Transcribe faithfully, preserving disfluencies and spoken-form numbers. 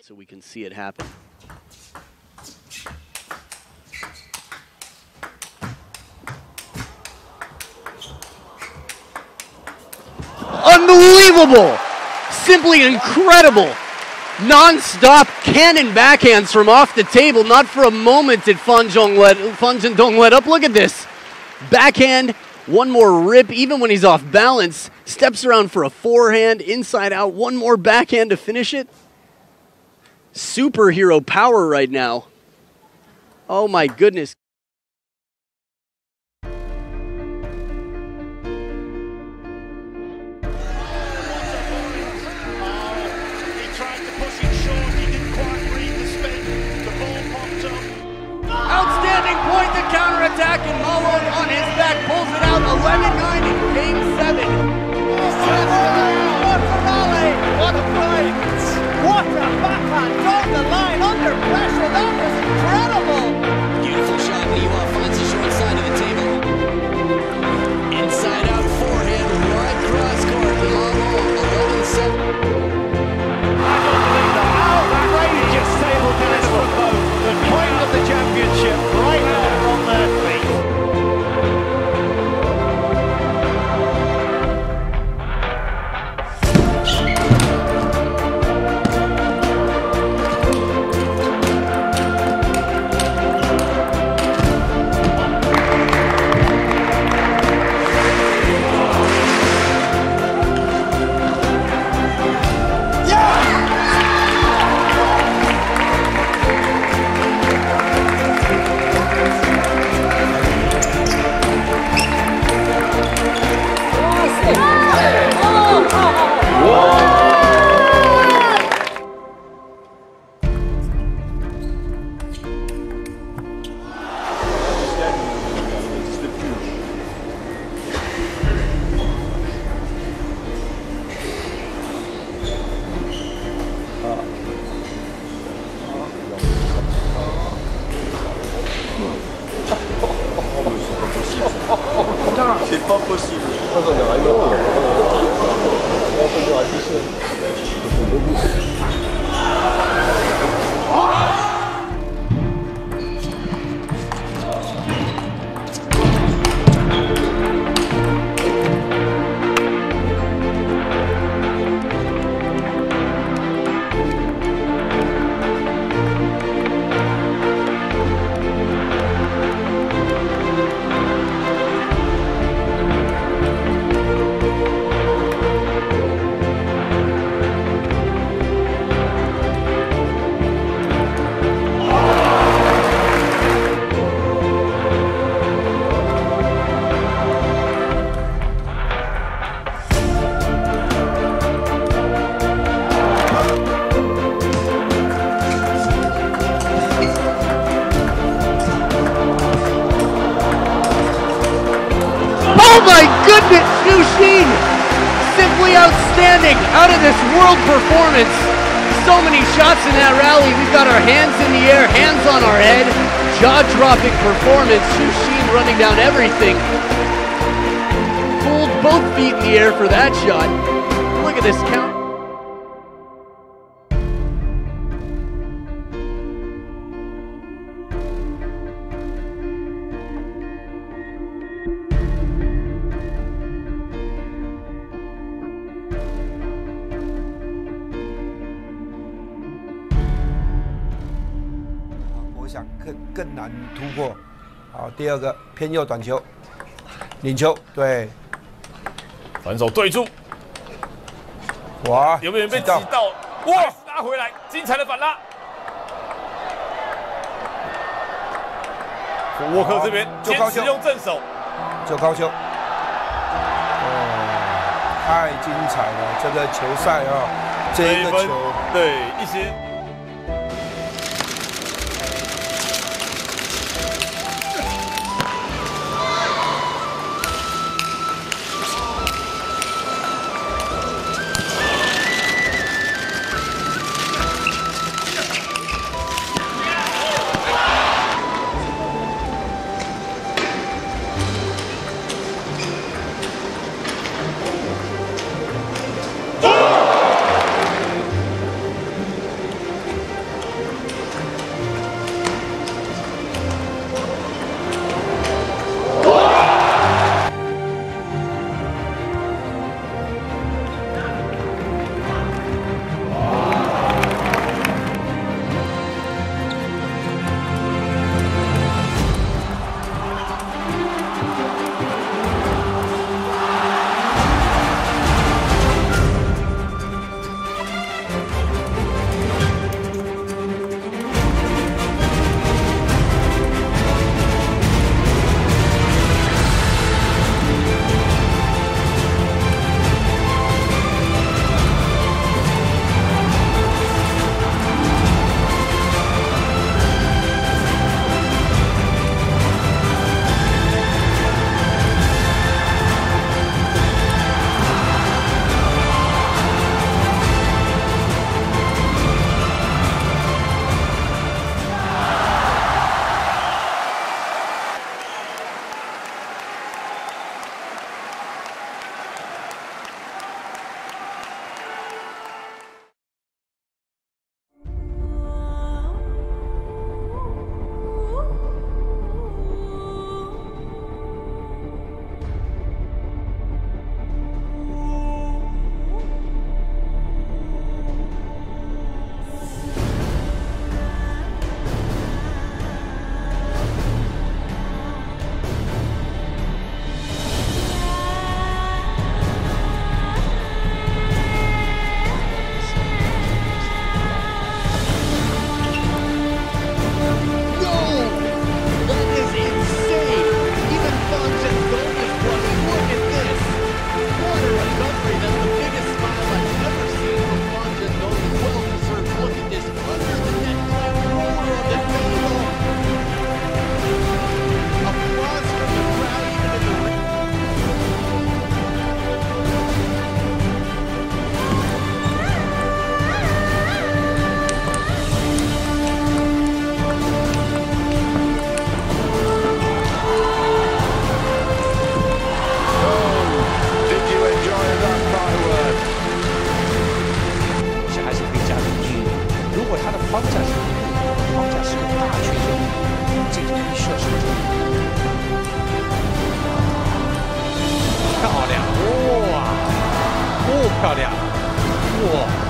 so we can see it happen. Unbelievable! Simply incredible! Non-stop cannon backhands from off the table. Not for a moment did Fan Zhendong let up. Look at this. Backhand, one more rip, even when he's off balance. Steps around for a forehand, inside out, one more backhand to finish it. Superhero power right now. Oh my goodness. Attack, and Ma Long on his back pulls it out. eleven nine in game seven. What a volley! What a play! What a backhand! Down the line under pressure. That was incredible. Beautiful shot. Niwa finds the short side of the table. Inside out forehand, right cross court. Ma Long eleven seven. I don't believe that. How that lady just tabled tennis for both. The point of the championship right now. C'est pas possible. Ça, ça verra bien. Ça verra tout seul. Simply outstanding, out of this world performance. So many shots in that rally. We've got our hands in the air, hands on our head. Jaw-dropping performance. Xu Xin running down everything. Pulled both feet in the air for that shot. Look at this count.更难突破，好，第二个偏右短球，领球，对，反手对住，哇，有没有被挤到？哇，拉回来，精彩的反拉。沃克这边坚持用正手，就高球，哦，太精彩了，这个球赛啊、哦，这一个球，对，一些。框架是框架是个大区域，这个必须要守住。漂亮！哇，不漂亮！哇！